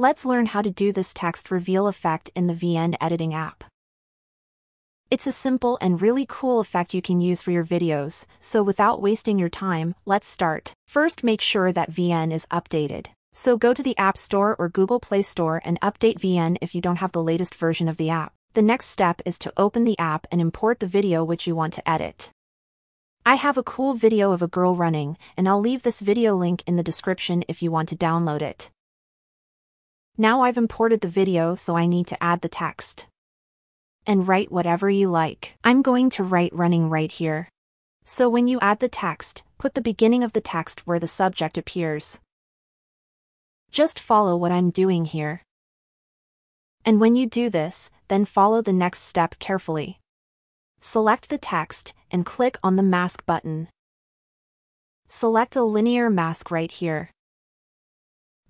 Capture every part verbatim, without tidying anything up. Let's learn how to do this text reveal effect in the V N editing app. It's a simple and really cool effect you can use for your videos, so without wasting your time, let's start. First, make sure that V N is updated. So go to the App Store or Google Play Store and update V N if you don't have the latest version of the app. The next step is to open the app and import the video which you want to edit. I have a cool video of a girl running, and I'll leave this video link in the description if you want to download it. Now I've imported the video, so I need to add the text. And write whatever you like. I'm going to write running right here. So when you add the text, put the beginning of the text where the subject appears. Just follow what I'm doing here. And when you do this, then follow the next step carefully. Select the text and click on the mask button. Select a linear mask right here.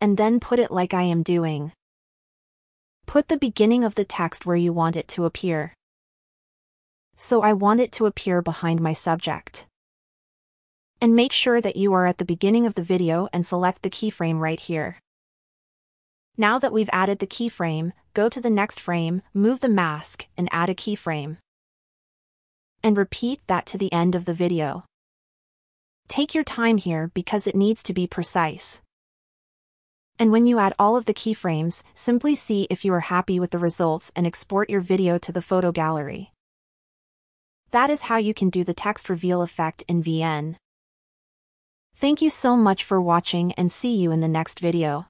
And then put it like I am doing. Put the beginning of the text where you want it to appear. So I want it to appear behind my subject. And make sure that you are at the beginning of the video and select the keyframe right here. Now that we've added the keyframe, go to the next frame, move the mask, and add a keyframe. And repeat that to the end of the video. Take your time here because it needs to be precise. And when you add all of the keyframes, simply see if you are happy with the results and export your video to the photo gallery. That is how you can do the text reveal effect in V N. Thank you so much for watching, and see you in the next video.